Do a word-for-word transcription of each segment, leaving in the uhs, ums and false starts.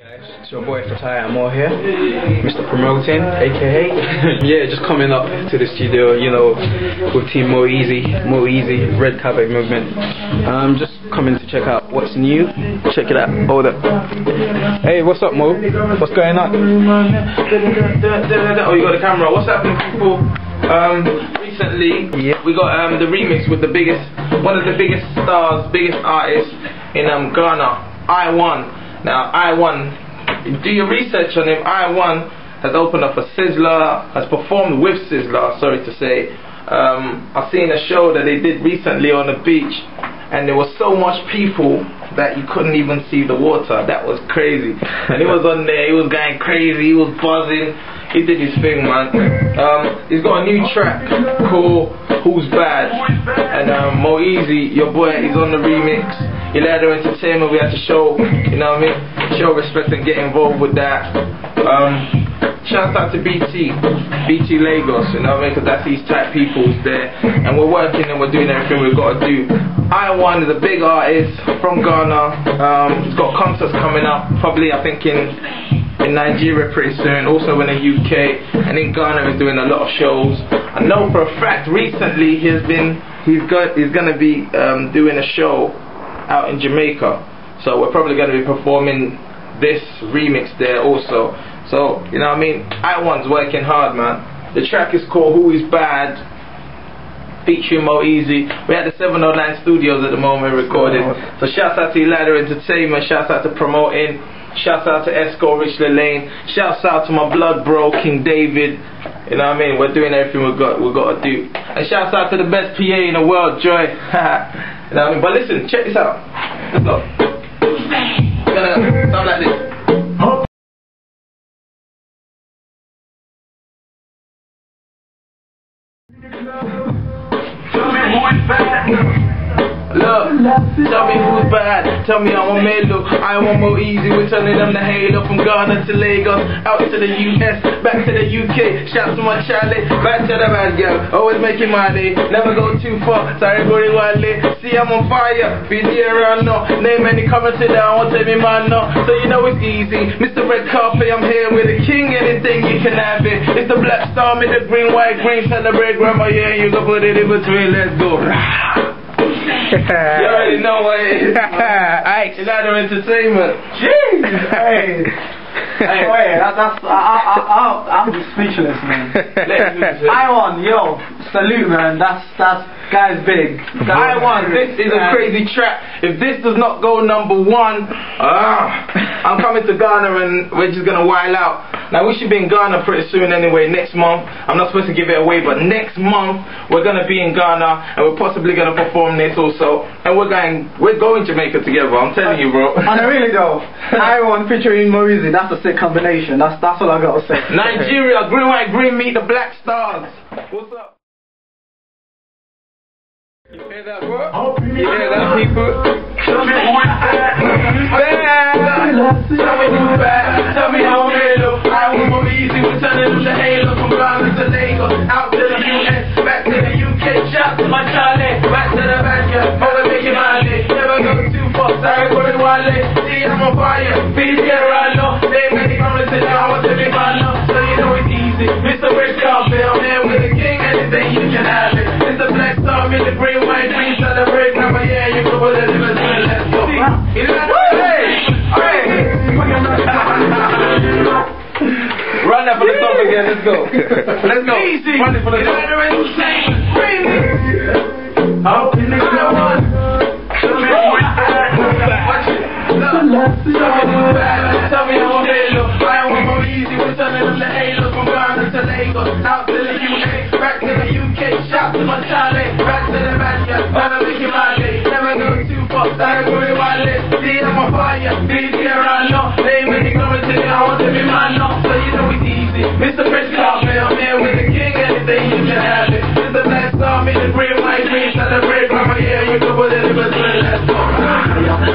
Guys, it's your boy Fataya Mo here, Mister Promoting, aka yeah, just coming up to the studio, you know, with Team Mo Eazy, Mo Eazy, Red Carpet Movement. Um, just coming to check out what's new. Check it out. Hold up. Hey, what's up, Mo? What's going on? Oh, you got the camera. What's happening, people? Um, recently, yeah. we got um the remix with the biggest, one of the biggest stars, biggest artists in um Ghana, I WAN. Now, I WAN, do your research on him. I WAN has opened up for Sizzla, has performed with Sizzla, sorry to say. Um, I've seen a show that they did recently on the beach, and there was so much people that you couldn't even see the water. That was crazy. And he was on there, he was going crazy, he was buzzing. He did his thing, man. Um, he's got a new track called Who's Bad? And um, Mo Eazy, your boy, he's on the remix. Elida Entertainment, we had to show, you know what I mean? Show respect and get involved with that. Um, shout out to B T, B T Lagos, you know what I mean? Because that's these type people's there. And we're working and we're doing everything we've got to do. I WAN is a big artist from Ghana. Um, he's got concerts coming up, probably, I think, in... in Nigeria pretty soon, also in the U K, and in Ghana is doing a lot of shows. I know for a fact recently he's been he's got he's gonna be um, doing a show out in Jamaica, so we're probably gonna be performing this remix there also. So you know what I mean, I WAN's working hard, man. The track is called Who Is Bad, featuring Mo Eazy. We had the seven oh nine Studios at the moment recording. So shout out to Elida Entertainment, shout out to Promoting. Shout out to Escort Richly Lane. Shout out to my blood bro King David. You know what I mean? We're doing everything we've got we got to do. And shout out to the best P A in the world, Joy. You know what I mean? But listen, check this out. Let's go. We're gonna sound like this. Tell me who is bad. Look, tell me who's bad, tell me how I'm made look. I WAN Mo Eazy, we're turning them the halo. From Ghana to Lagos, out to the U S, back to the U K. Shout to my Charlie, back to the bad girl. Always making my day, never go too far. Sorry, Gori Wale, see I'm on fire. Be there around now, name any comment to that, I won't tell me mine now. So you know it's easy, Mister Red Carpet, I'm here with the king. Anything you can have it, it's the black star with the green, white, green. Celebrate grandma, yeah, you go put it in between, let's go. You already know what it is. It's Elida Entertainment. Jeez. Hey. Hey, wait, that, that's I, I, I, I'm speechless, man. I WAN, yo, salute, man. That's that guy's big. That I WAN, this is a crazy track. If this does not go number one, uh, I'm coming to Ghana and we're just gonna wild out. Now we should be in Ghana pretty soon anyway, next month. I'm not supposed to give it away, but next month we're gonna be in Ghana and we're possibly gonna perform this also. And we're going we're going to Jamaica together, I'm telling you, bro. And I really though, I WAN featuring Mo Eazy, that's a sick combination. That's that's all I gotta say. Nigeria, green, white, green, meet the black stars. What's up? You hear that, bro? You hear that, people? Tell me who is bad. Tell me who's bad. Tell me how many look. I WAN Mo Eazy, we're turning up the halo. From Ghana to Lagos, out to the U S, back to the U K. Shout to my Charlie, back to the banker. Never making money, never go too far. Sorry, Gori Wale, see I'm on fire. Be there, I know. They make promises to I want to be my love. So you know it's easy. Mister Red Carpet, I'm here with the king. Anything you can have it. It's the black star, me the green. Run that for the top again, let's go. Let's go. Easy. Run it for the top. Tell me how they look. I WAN Mo Eazy, we're turning up the halo. From Ghana to Lagos, out to the U K, back to the U K. Shout to my Charlie, back to the bad guy. Man, I'm making my day. Never go too far. Sorry, Gori Wale. See, I'm on fire. Be there, I know. They made it coming to me. I want to be my love. So you know it's easy. Mister Fresh Carpet, I'm here with the king. Anything you can have it. It's the black star, me the green, white, green. Celebrate, grandma, yeah, you can put it in between. Let's go. Fire,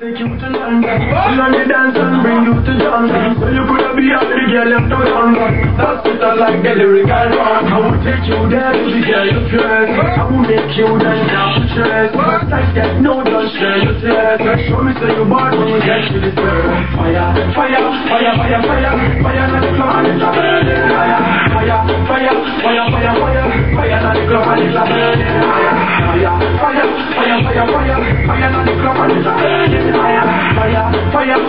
Take you to London, learn the dance and bring you to London. So you could be out the girl left out on one. That's it, I like the lyrical one. I will take you there to the girl you dress. I will make you dance down to stress. But like that, no, don't share your stress. Show me so you bought when you get to the girl. Fire, fire, fire, fire, fire, fire, not the club and it's a burning. Fire, fire, fire, fire, fire, fire, fire, not the club and it's a burning. Fire, fire, fire, fire, fire, fire, not the club and it's a burning. Fire, fire, fire,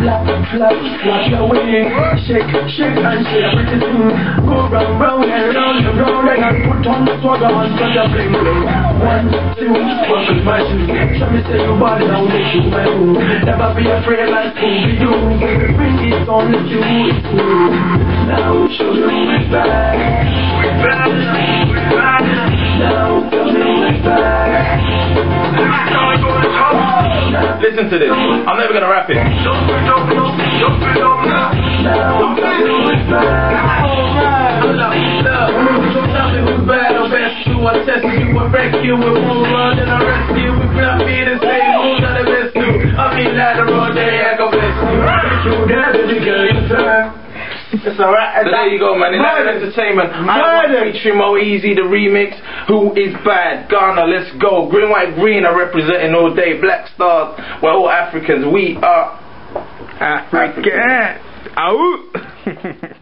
Flap, flap, flap your wing. Shake, shake and shake pretty thing. Go round, round and round and round and put on the swagger and such a bling bling. One, two, one with my shoes. Show me say your body now make you my own. Never be afraid like who be you. Bring it on if you is cool. Now show you we're back. We're back, we're back. Now show you we're back. Listen to this. I'm never gonna rap it. It's alright. So there you go, man. Elida Entertainment. I featuring Mo Eazy, the remix. Who is bad? Ghana, let's go. Green, white, green are representing all day. Black stars. We're all Africans. We are African. African. Out.